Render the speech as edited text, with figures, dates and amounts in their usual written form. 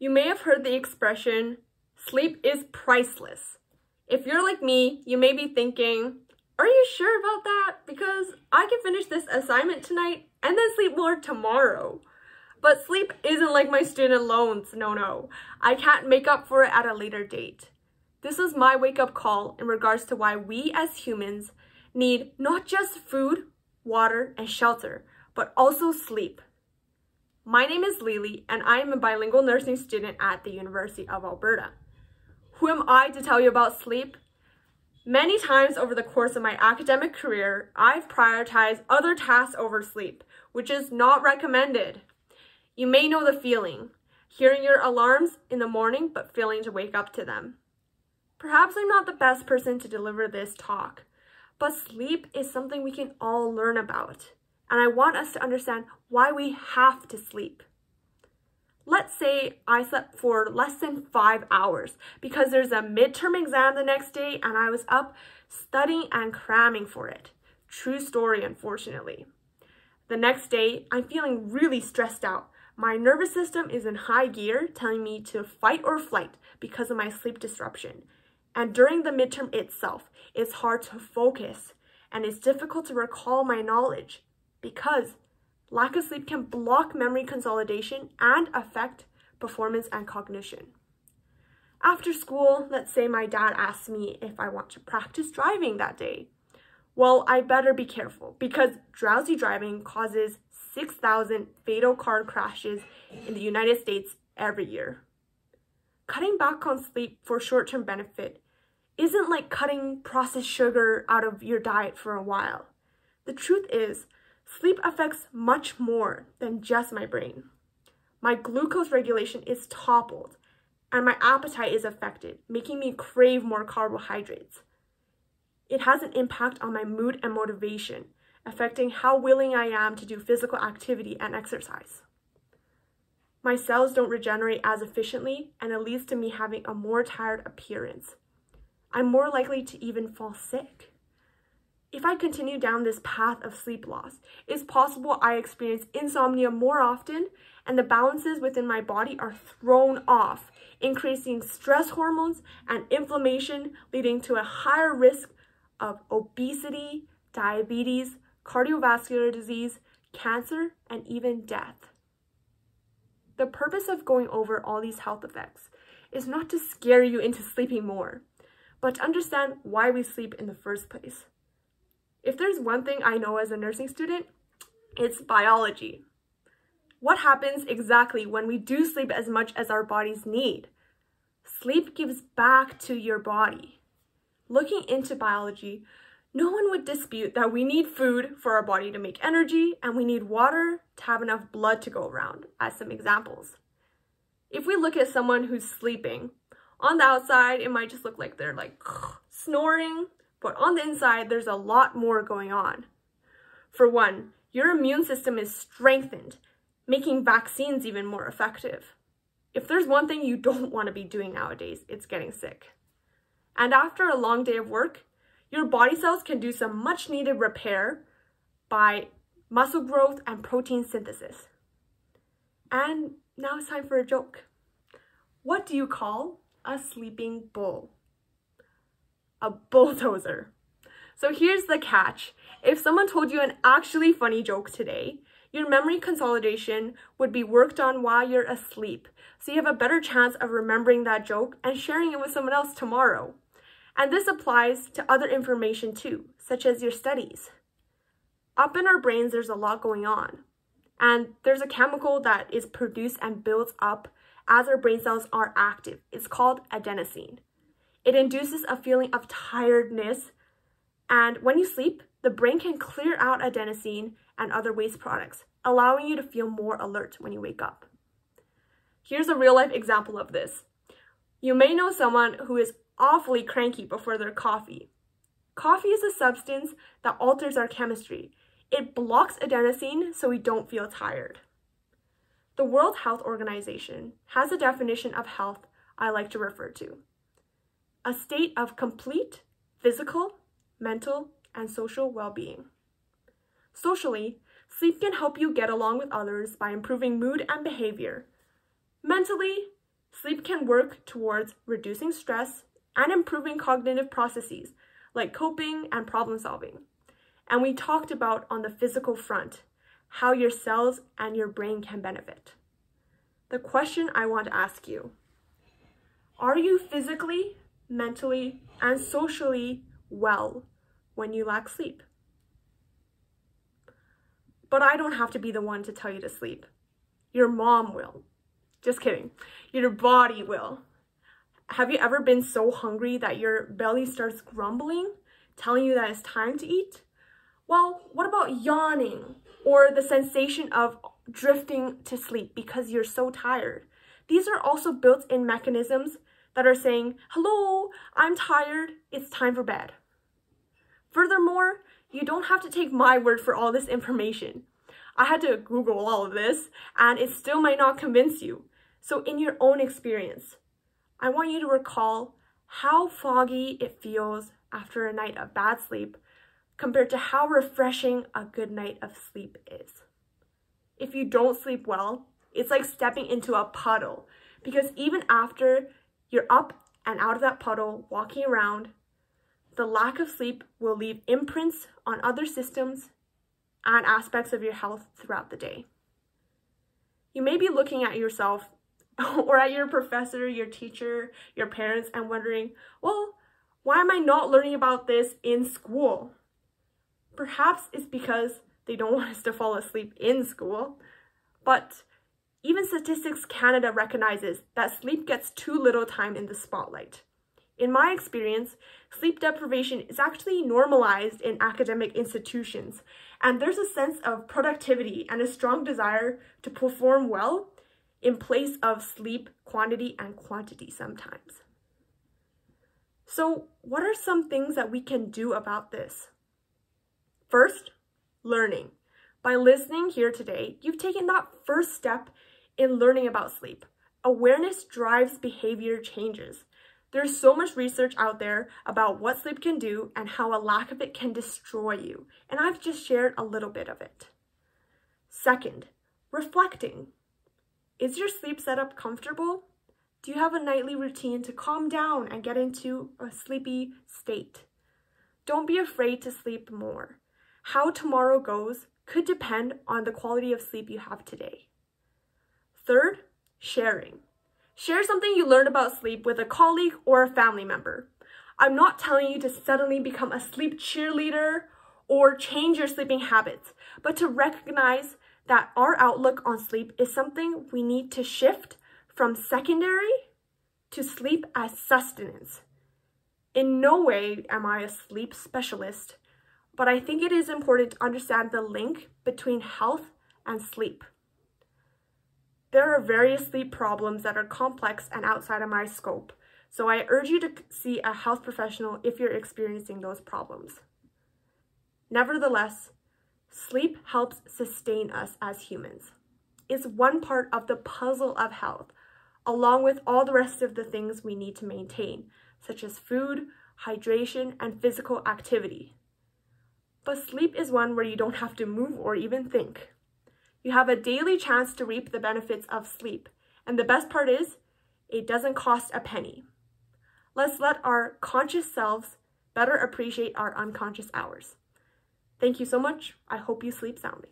You may have heard the expression, sleep is priceless. If you're like me, you may be thinking, are you sure about that? Because I can finish this assignment tonight and then sleep more tomorrow. But sleep isn't like my student loans, no. I can't make up for it at a later date. This is my wake-up call in regards to why we as humans need not just food, water, and shelter, but also sleep. My name is Lily, and I am a bilingual nursing student at the University of Alberta. Who am I to tell you about sleep? Many times over the course of my academic career, I've prioritized other tasks over sleep, which is not recommended. You may know the feeling, hearing your alarms in the morning but failing to wake up to them. Perhaps I'm not the best person to deliver this talk, but sleep is something we can all learn about, and I want us to understand why we have to sleep. Let's say I slept for less than 5 hours because there's a midterm exam the next day and I was up studying and cramming for it. True story, unfortunately. The next day, I'm feeling really stressed out. My nervous system is in high gear, telling me to fight or flight because of my sleep disruption. And during the midterm itself, it's hard to focus and it's difficult to recall my knowledge because lack of sleep can block memory consolidation and affect performance and cognition. After school, let's say my dad asks me if I want to practice driving that day. Well, I better be careful because drowsy driving causes 6,000 fatal car crashes in the United States every year. Cutting back on sleep for short-term benefit isn't like cutting processed sugar out of your diet for a while. The truth is, sleep affects much more than just my brain. My glucose regulation is toppled and my appetite is affected, making me crave more carbohydrates. It has an impact on my mood and motivation, affecting how willing I am to do physical activity and exercise. My cells don't regenerate as efficiently, and it leads to me having a more tired appearance. I'm more likely to even fall sick. If I continue down this path of sleep loss, it's possible I experience insomnia more often, and the balances within my body are thrown off, increasing stress hormones and inflammation, leading to a higher risk of obesity, diabetes, cardiovascular disease, cancer, and even death. The purpose of going over all these health effects is not to scare you into sleeping more, but to understand why we sleep in the first place. If there's one thing I know as a nursing student, it's biology. What happens exactly when we do sleep as much as our bodies need? Sleep gives back to your body. Looking into biology, no one would dispute that we need food for our body to make energy, and we need water to have enough blood to go around, as some examples. If we look at someone who's sleeping, on the outside, it might just look like they're snoring, but on the inside, there's a lot more going on. For one, your immune system is strengthened, making vaccines even more effective. If there's one thing you don't want to be doing nowadays, it's getting sick. And after a long day of work, your body cells can do some much needed repair by muscle growth and protein synthesis. And now it's time for a joke. What do you call a sleeping bull? A bulldozer. So here's the catch. If someone told you an actually funny joke today, your memory consolidation would be worked on while you're asleep. So you have a better chance of remembering that joke and sharing it with someone else tomorrow. And this applies to other information too, such as your studies. Up in our brains, there's a lot going on. And there's a chemical that is produced and builds up as our brain cells are active. It's called adenosine. It induces a feeling of tiredness. And when you sleep, the brain can clear out adenosine and other waste products, allowing you to feel more alert when you wake up. Here's a real-life example of this. You may know someone who is awfully cranky before their coffee. Coffee is a substance that alters our chemistry. It blocks adenosine so we don't feel tired. The World Health Organization has a definition of health I like to refer to. A state of complete physical, mental, and social well-being. Socially, sleep can help you get along with others by improving mood and behavior. Mentally, sleep can work towards reducing stress and improving cognitive processes like coping and problem solving. And we talked about on the physical front, how your cells and your brain can benefit. The question I want to ask you, are you physically, mentally, and socially well when you lack sleep? But I don't have to be the one to tell you to sleep. Your mom will. Just kidding. Your body will. Have you ever been so hungry that your belly starts grumbling, telling you that it's time to eat? Well, what about yawning or the sensation of drifting to sleep because you're so tired? These are also built-in mechanisms that are saying, hello, I'm tired, it's time for bed. Furthermore, you don't have to take my word for all this information. I had to Google all of this, and it still might not convince you. So in your own experience, I want you to recall how foggy it feels after a night of bad sleep compared to how refreshing a good night of sleep is. If you don't sleep well, it's like stepping into a puddle, because even after you're up and out of that puddle, walking around, the lack of sleep will leave imprints on other systems and aspects of your health throughout the day. You may be looking at yourself or at your professor, your teacher, your parents, and wondering, well, why am I not learning about this in school? Perhaps it's because they don't want us to fall asleep in school, but even Statistics Canada recognizes that sleep gets too little time in the spotlight. In my experience, sleep deprivation is actually normalized in academic institutions, and there's a sense of productivity and a strong desire to perform well in place of sleep quantity and quantity sometimes. So what are some things that we can do about this? First, learning. By listening here today, you've taken that first step in learning about sleep. Awareness drives behavior changes. There's so much research out there about what sleep can do and how a lack of it can destroy you, and I've just shared a little bit of it. Second, reflecting. Is your sleep setup comfortable? Do you have a nightly routine to calm down and get into a sleepy state? Don't be afraid to sleep more. How tomorrow goes could depend on the quality of sleep you have today. Third, sharing. Share something you learned about sleep with a colleague or a family member. I'm not telling you to suddenly become a sleep cheerleader or change your sleeping habits, but to recognize that our outlook on sleep is something we need to shift from secondary to sleep as sustenance. In no way am I a sleep specialist, but I think it is important to understand the link between health and sleep. There are various sleep problems that are complex and outside of my scope, so I urge you to see a health professional if you're experiencing those problems. Nevertheless, sleep helps sustain us as humans. It's one part of the puzzle of health, along with all the rest of the things we need to maintain, such as food, hydration, and physical activity. But sleep is one where you don't have to move or even think. You have a daily chance to reap the benefits of sleep. And the best part is, it doesn't cost a penny. Let's let our conscious selves better appreciate our unconscious hours. Thank you so much. I hope you sleep soundly.